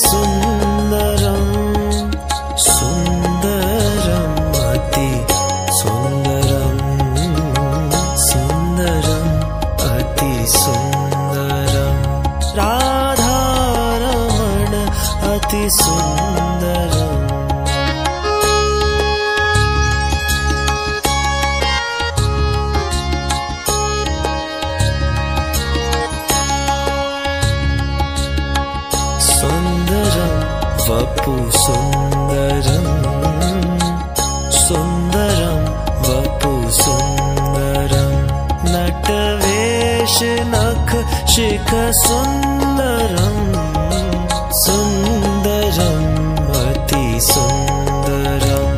सुंदरम सुंदरम अति सुंदरम सुंदरम अति सुंदरम राधारमण अति सुंदरम वपु सुंदरम सुंदरम वपु सुंदरम नटवेश नख शिख सुंदरम सुंदरम अति सुंदरम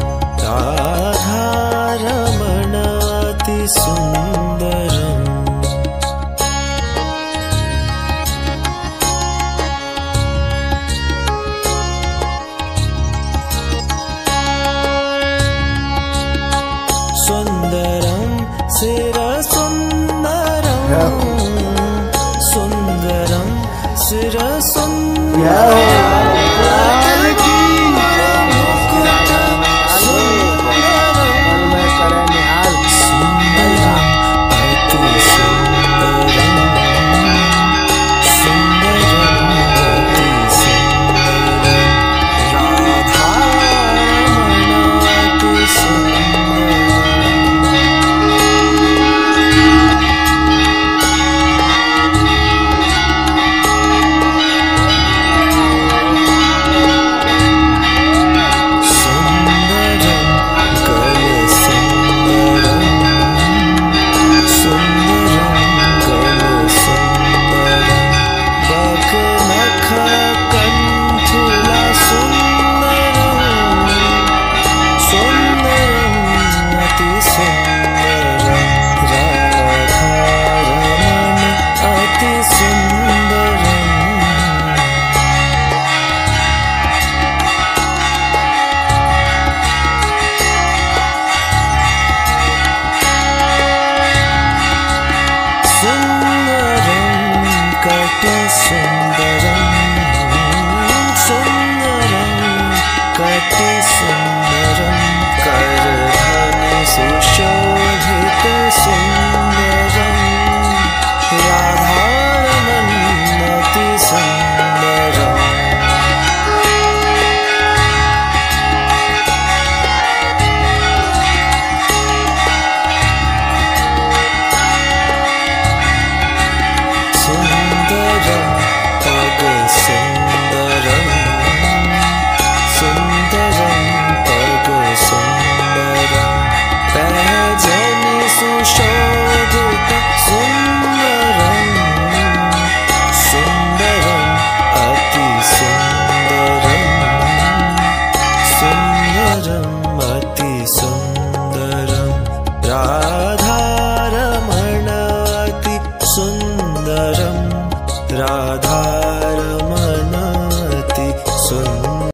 राधारमण अति सुंदरम सुंदरम सिर सुंदरम